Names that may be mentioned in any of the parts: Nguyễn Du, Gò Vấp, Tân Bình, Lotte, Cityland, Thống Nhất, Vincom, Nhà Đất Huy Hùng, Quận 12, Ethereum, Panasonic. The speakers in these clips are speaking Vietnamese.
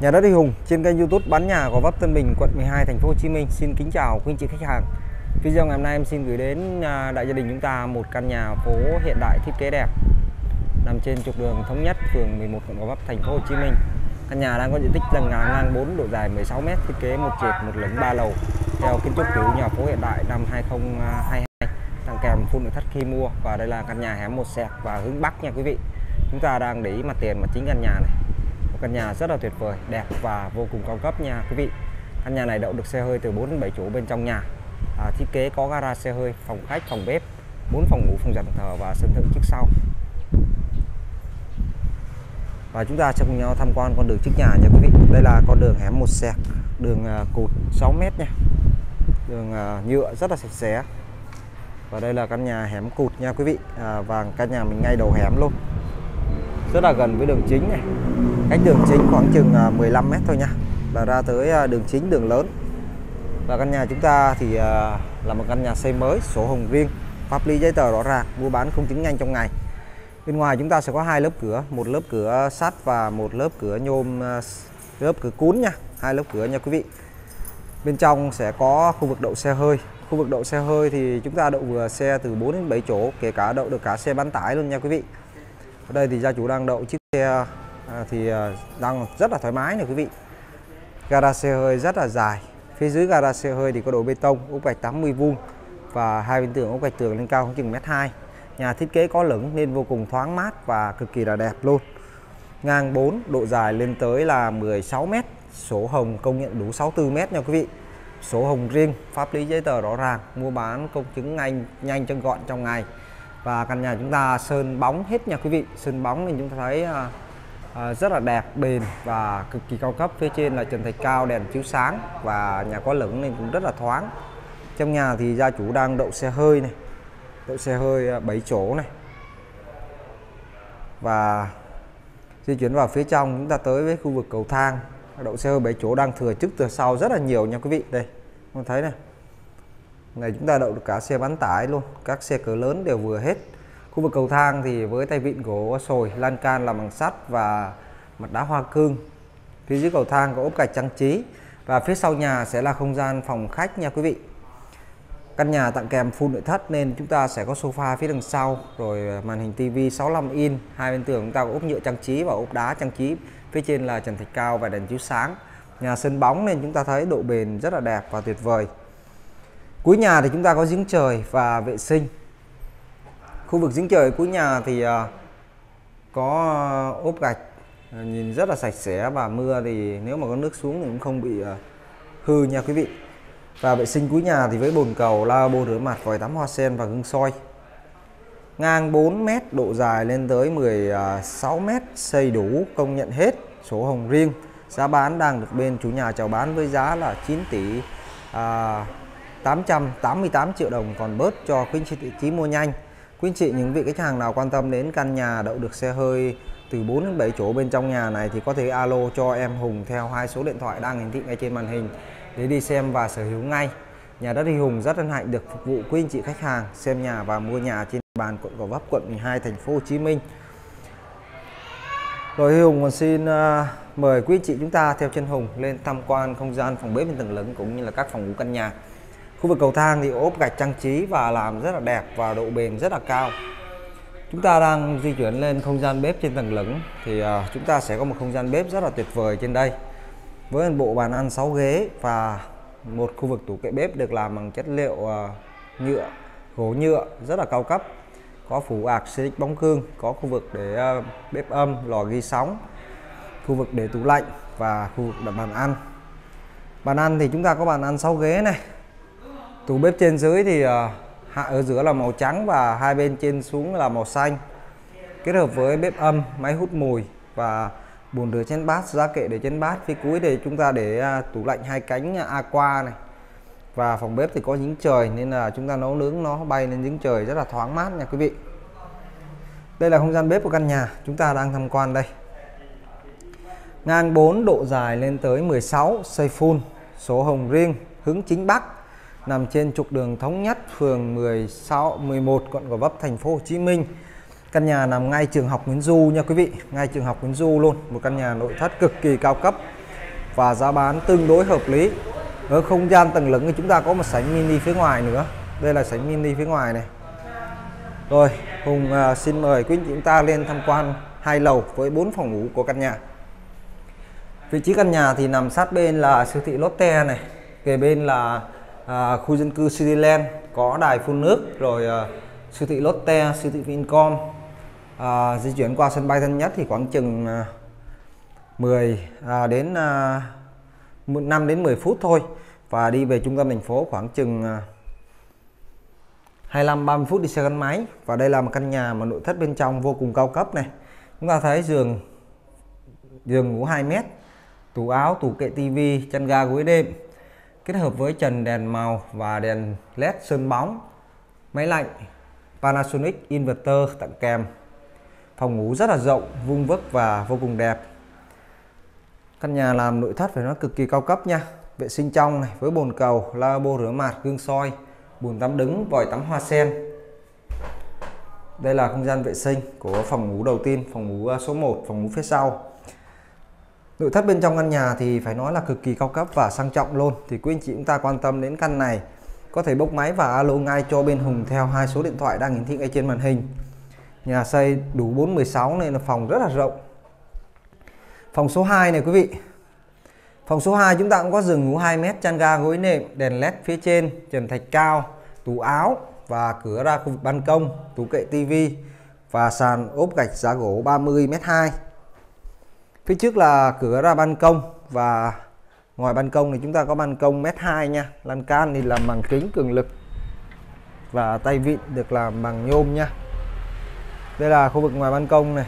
Nhà đất Huy Hùng trên kênh YouTube bán nhà Gò Vấp, Tân Bình, quận 12, thành phố Hồ Chí Minh. Xin kính chào quý anh chị khách hàng. Video ngày hôm nay em xin gửi đến đại gia đình chúng ta một căn nhà phố hiện đại thiết kế đẹp nằm trên trục đường Thống Nhất, phường 11, quận Gò Vấp, thành phố Hồ Chí Minh. Căn nhà đang có diện tích tầng ngang 4, độ dài 16 m, thiết kế một trệt, một lửng, 3 lầu theo kiến trúc kiểu nhà phố hiện đại năm 2022, tặng kèm phun nội thất khi mua. Và đây là căn nhà hẻm một sẹt và hướng bắc nha quý vị. Chúng ta đang để ý mặt tiền mặt chính căn nhà này. Căn nhà rất là tuyệt vời, đẹp và vô cùng cao cấp nha quý vị. Căn nhà này đậu được xe hơi từ 4 đến 7 chỗ bên trong nhà. Thiết kế có gara xe hơi, phòng khách, phòng bếp, 4 phòng ngủ, phòng giặt, phòng thờ và sân thượng trước sau. Và chúng ta sẽ cùng nhau tham quan con đường trước nhà nha quý vị. Đây là con đường hẻm một sẹc, đường cột 6 m nha. Đường nhựa rất là sạch sẽ. Và đây là căn nhà hẻm cột nha quý vị. Và căn nhà mình ngay đầu hẻm luôn, rất là gần với đường chính này. Cách đường chính khoảng chừng 15 m thôi nha, là ra tới đường chính, đường lớn. Và căn nhà chúng ta thì là một căn nhà xây mới, sổ hồng riêng, pháp lý giấy tờ rõ ràng, mua bán không tính nhanh trong ngày. Bên ngoài chúng ta sẽ có hai lớp cửa, một lớp cửa sắt và một lớp cửa nhôm, lớp cửa cún nha, hai lớp cửa nha quý vị. Bên trong sẽ có khu vực đậu xe hơi. Khu vực đậu xe hơi thì chúng ta đậu vừa xe từ 4 đến 7 chỗ, kể cả đậu được cả xe bán tải luôn nha quý vị. Ở đây thì gia chủ đang đậu chiếc xe thì đang rất là thoải mái này quý vị. Gara xe hơi rất là dài. Phía dưới gara xe hơi thì có đổ bê tông, ốp gạch 80 vuông và hai bên tường ốp gạch tường lên cao khoảng chừng 1,2 m. Nhà thiết kế có lửng nên vô cùng thoáng mát và cực kỳ là đẹp luôn. Ngang 4, độ dài lên tới là 16 m, sổ hồng công nhận đủ 64 m nha quý vị. Sổ hồng riêng, pháp lý giấy tờ rõ ràng, mua bán công chứng nhanh chân gọn trong ngày. Và căn nhà chúng ta sơn bóng hết nha quý vị. Sơn bóng nên chúng ta thấy rất là đẹp, bền và cực kỳ cao cấp. Phía trên là trần thạch cao, đèn chiếu sáng và nhà có lửng nên cũng rất là thoáng. Trong nhà thì gia chủ đang đậu xe hơi này, đậu xe hơi 7 chỗ này. Và di chuyển vào phía trong, chúng ta tới với khu vực cầu thang. Đậu xe hơi 7 chỗ đang thừa trước thừa sau rất là nhiều nha quý vị. Đây, con thấy này, này chúng ta đậu được cả xe bán tải luôn, các xe cỡ lớn đều vừa hết. Khu vực cầu thang thì với tay vịn gỗ sồi, lan can làm bằng sắt và mặt đá hoa cương. Phía dưới cầu thang có ốp gạch trang trí. Và phía sau nhà sẽ là không gian phòng khách nha quý vị. Căn nhà tặng kèm full nội thất nên chúng ta sẽ có sofa phía đằng sau, rồi màn hình tivi 65 inch. Hai bên tường chúng ta có ốp nhựa trang trí và ốp đá trang trí. Phía trên là trần thạch cao và đèn chiếu sáng. Nhà sân bóng nên chúng ta thấy độ bền rất là đẹp và tuyệt vời. Cuối nhà thì chúng ta có giếng trời và vệ sinh. Khu vực giếng trời cuối nhà thì có ốp gạch, nhìn rất là sạch sẽ và mưa thì nếu mà có nước xuống thì cũng không bị hư nha quý vị. Và vệ sinh cuối nhà thì với bồn cầu, lavabo, rửa mặt, vòi tắm hoa sen và gương soi. Ngang 4 m, độ dài lên tới 16 m, xây đủ công nhận hết, sổ hồng riêng. Giá bán đang được bên chủ nhà chào bán với giá là 9 tỷ 888 triệu đồng, còn bớt cho quý anh chị tí mua nhanh. Quý anh chị, những vị khách hàng nào quan tâm đến căn nhà đậu được xe hơi từ 4 đến 7 chỗ bên trong nhà này thì có thể alo cho em Hùng theo hai số điện thoại đang hiển thị ngay trên màn hình để đi xem và sở hữu ngay. Nhà đất Huy Hùng rất hân hạnh được phục vụ quý anh chị khách hàng xem nhà và mua nhà trên địa bàn quận Gò Vấp, quận 12, thành phố Hồ Chí Minh. Rồi Huy Hùng còn xin mời quý anh chị chúng ta theo chân Hùng lên tham quan không gian phòng bếp bên tầng lửng cũng như là các phòng ngủ căn nhà. Khu vực cầu thang thì ốp gạch trang trí và làm rất là đẹp và độ bền rất là cao. Chúng ta đang di chuyển lên không gian bếp trên tầng lửng thì chúng ta sẽ có một không gian bếp rất là tuyệt vời trên đây. Với một bộ bàn ăn 6 ghế và một khu vực tủ kệ bếp được làm bằng chất liệu nhựa, gỗ nhựa rất là cao cấp. Có phủ ạc xích bóng gương, có khu vực để bếp âm, lò ghi sóng, khu vực để tủ lạnh và khu vực đặt bàn ăn. Bàn ăn thì chúng ta có bàn ăn 6 ghế này. Tủ bếp trên dưới thì hạ ở giữa là màu trắng và hai bên trên xuống là màu xanh. Kết hợp với bếp âm, máy hút mùi và bồn rửa chén bát, giá kệ để chén bát. Phía cuối thì chúng ta để tủ lạnh hai cánh aqua này. Và phòng bếp thì có giếng trời nên là chúng ta nấu nướng nó bay lên giếng trời rất là thoáng mát nha quý vị. Đây là không gian bếp của căn nhà chúng ta đang tham quan đây. Ngang 4, độ dài lên tới 16, xây full, sổ hồng riêng, hướng chính bắc. Nằm trên trục đường Thống Nhất, phường 11, quận Gò Vấp, thành phố Hồ Chí Minh. Căn nhà nằm ngay trường học Nguyễn Du nha quý vị, ngay trường học Nguyễn Du luôn. Một căn nhà nội thất cực kỳ cao cấp, và giá bán tương đối hợp lý. Ở không gian tầng lửng thì chúng ta có một sảnh mini phía ngoài nữa. Đây là sảnh mini phía ngoài này. Rồi, Hùng xin mời quý vị chúng ta lên tham quan 2 lầu với 4 phòng ngủ của căn nhà. Vị trí căn nhà thì nằm sát bên là siêu thị Lotte này, kề bên là khu dân cư Cityland, có đài phun nước, rồi siêu thị Lotte, siêu thị Vincom. Di chuyển qua sân bay Tân Nhất thì khoảng chừng 5 đến 10 phút thôi, và đi về trung tâm thành phố khoảng chừng 25-30 phút đi xe gắn máy. Và đây là một căn nhà mà nội thất bên trong vô cùng cao cấp này. Chúng ta thấy giường ngủ 2 mét, tủ áo, tủ kệ tivi, chăn ga, gối đệm, kết hợp với trần đèn màu và đèn led sơn bóng, máy lạnh Panasonic, inverter tặng kèm. Phòng ngủ rất là rộng, vuông vức và vô cùng đẹp. Căn nhà làm nội thất phải nói cực kỳ cao cấp nha. Vệ sinh trong này với bồn cầu, lavabo rửa mặt, gương soi, bồn tắm đứng, vòi tắm hoa sen. Đây là không gian vệ sinh của phòng ngủ đầu tiên, phòng ngủ số 1, phòng ngủ phía sau. Nội thất bên trong căn nhà thì phải nói là cực kỳ cao cấp và sang trọng luôn. Thì quý anh chị chúng ta quan tâm đến căn này có thể bốc máy và alo ngay cho bên Hùng theo 2 số điện thoại đang hiển thị ngay trên màn hình. Nhà xây đủ 416 nên là phòng rất là rộng. Phòng số 2 này quý vị. Phòng số 2 chúng ta cũng có giường ngủ 2 mét, chăn ga, gối nệm, đèn led phía trên, trần thạch cao, tủ áo và cửa ra khu vực ban công, tủ kệ tivi và sàn ốp gạch giá gỗ 30m2. Phía trước là cửa ra ban công và ngoài ban công thì chúng ta có ban công 1m2 nha. Lan can thì làm bằng kính cường lực và tay vịn được làm bằng nhôm nha. Đây là khu vực ngoài ban công này.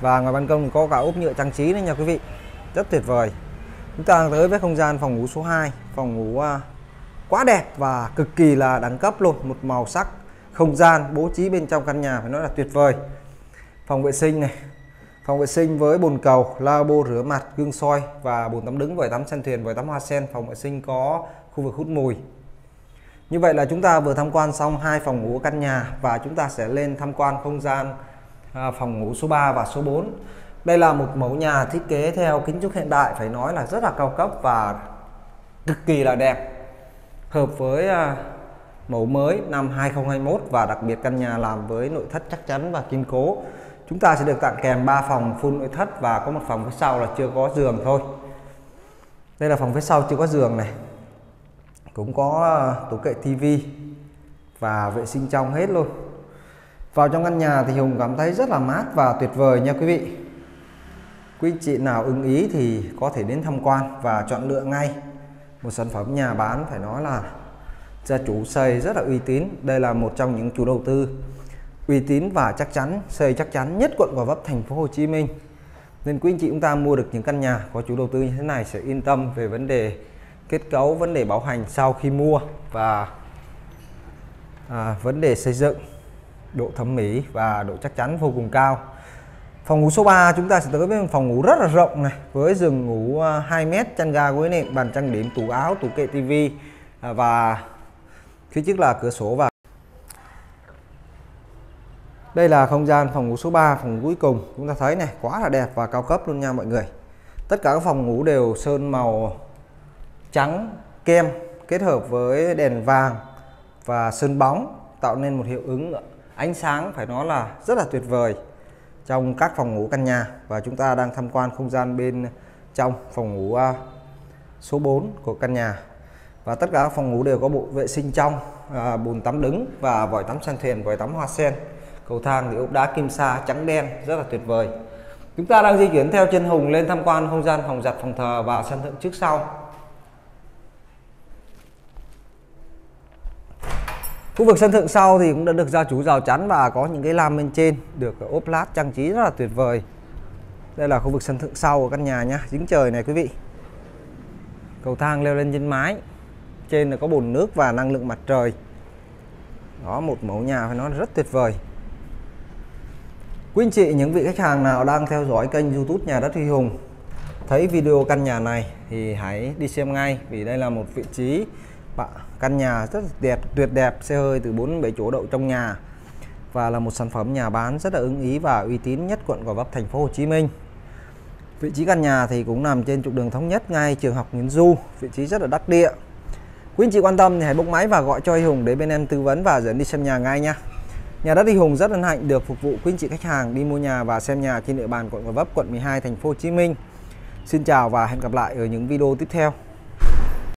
Và ngoài ban công thì có cả ốp nhựa trang trí đấy nha quý vị. Rất tuyệt vời. Chúng ta tới với không gian phòng ngủ số 2. Phòng ngủ quá đẹp và cực kỳ là đẳng cấp luôn. Một màu sắc, không gian, bố trí bên trong căn nhà phải nói là tuyệt vời. Phòng vệ sinh này. Phòng vệ sinh với bồn cầu, lavabo rửa mặt, gương soi và bồn tắm đứng, vòi tắm sen thuyền, vòi tắm hoa sen. Phòng vệ sinh có khu vực hút mùi. Như vậy là chúng ta vừa tham quan xong 2 phòng ngủ căn nhà và chúng ta sẽ lên tham quan không gian phòng ngủ số 3 và số 4. Đây là một mẫu nhà thiết kế theo kiến trúc hiện đại, phải nói là rất là cao cấp và cực kỳ là đẹp, hợp với mẫu mới năm 2021, và đặc biệt căn nhà làm với nội thất chắc chắn và kiên cố. Chúng ta sẽ được tặng kèm 3 phòng full nội thất và có một phòng phía sau là chưa có giường thôi. Đây là phòng phía sau chưa có giường này. Cũng có tủ kệ tivi và vệ sinh trong hết luôn. Vào trong căn nhà thì Hùng cảm thấy rất là mát và tuyệt vời nha quý vị. Quý chị nào ưng ý thì có thể đến tham quan và chọn lựa ngay. Một sản phẩm nhà bán phải nói là gia chủ xây rất là uy tín. Đây là một trong những chủ đầu tư uy tín và chắc chắn, xây chắc chắn nhất quận Gò Vấp, thành phố Hồ Chí Minh. Nên quý anh chị chúng ta mua được những căn nhà có chủ đầu tư như thế này sẽ yên tâm về vấn đề kết cấu, vấn đề bảo hành sau khi mua và vấn đề xây dựng, độ thẩm mỹ và độ chắc chắn vô cùng cao. Phòng ngủ số 3 chúng ta sẽ tới với phòng ngủ rất là rộng này, với giường ngủ 2 mét, chăn ga, gối nệm, bàn trang điểm, tủ áo, tủ kệ tivi và phía trước là cửa sổ. Và đây là không gian phòng ngủ số 3, phòng ngủ cuối cùng. Chúng ta thấy này, quá là đẹp và cao cấp luôn nha mọi người. Tất cả các phòng ngủ đều sơn màu trắng kem kết hợp với đèn vàng và sơn bóng, tạo nên một hiệu ứng ánh sáng phải nói là rất là tuyệt vời trong các phòng ngủ căn nhà. Và chúng ta đang tham quan không gian bên trong phòng ngủ số 4 của căn nhà. Và tất cả các phòng ngủ đều có bộ vệ sinh trong, bồn tắm đứng và vòi tắm sen thuyền, vòi tắm hoa sen. Cầu thang thì ốp đá kim sa trắng đen, rất là tuyệt vời. Chúng ta đang di chuyển theo chân Hùng lên tham quan không gian phòng giặt, phòng thờ và sân thượng trước sau. Khu vực sân thượng sau thì cũng đã được gia chủ rào chắn và có những cái lam bên trên được ốp lát trang trí rất là tuyệt vời. Đây là khu vực sân thượng sau của căn nhà nhá, dính trời này quý vị. Cầu thang leo lên trên mái. Trên là có bồn nước và năng lượng mặt trời. Đó, một mẫu nhà phải nói rất tuyệt vời. Quý anh chị, những vị khách hàng nào đang theo dõi kênh YouTube Nhà Đất Huy Hùng thấy video căn nhà này thì hãy đi xem ngay, vì đây là một vị trí căn nhà rất đẹp, tuyệt đẹp, xe hơi từ 4-7 chỗ đậu trong nhà và là một sản phẩm nhà bán rất là ưng ý và uy tín nhất quận Gò Vấp, thành phố Hồ Chí Minh. Vị trí căn nhà thì cũng nằm trên trục đường Thống Nhất ngay trường học Nguyễn Du, vị trí rất là đắc địa. Quý anh chị quan tâm thì hãy bốc máy và gọi cho Huy Hùng để bên em tư vấn và dẫn đi xem nhà ngay nha. Nhà đất Huy Hùng rất hân hạnh được phục vụ quý anh chị khách hàng đi mua nhà và xem nhà trên địa bàn quận Gò Vấp, quận 12, thành phố Hồ Chí Minh. Xin chào và hẹn gặp lại ở những video tiếp theo.